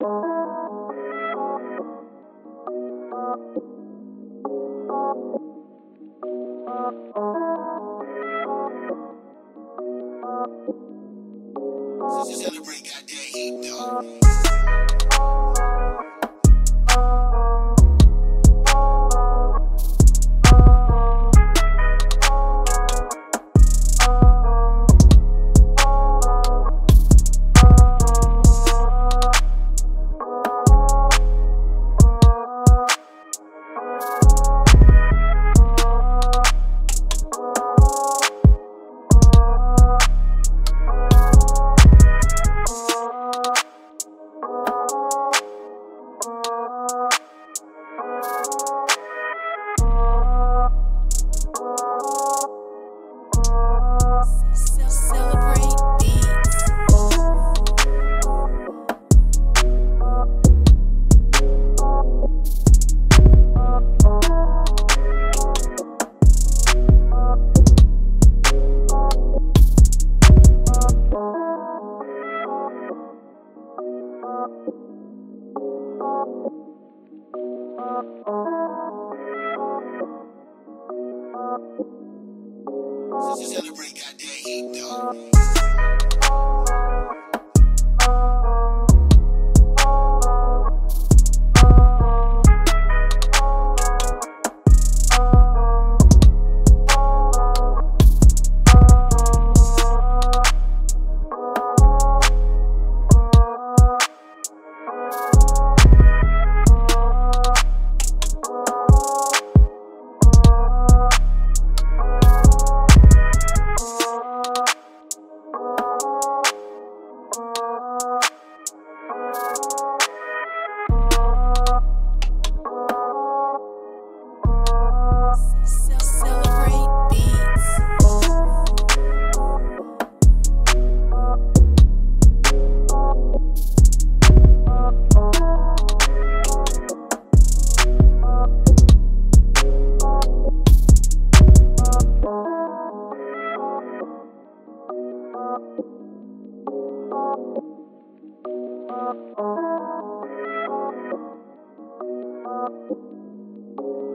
This is Cellebr8, goddamn though. This is Cellebr8, goddamn though.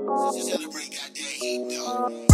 This is Cellebr8, goddamn though.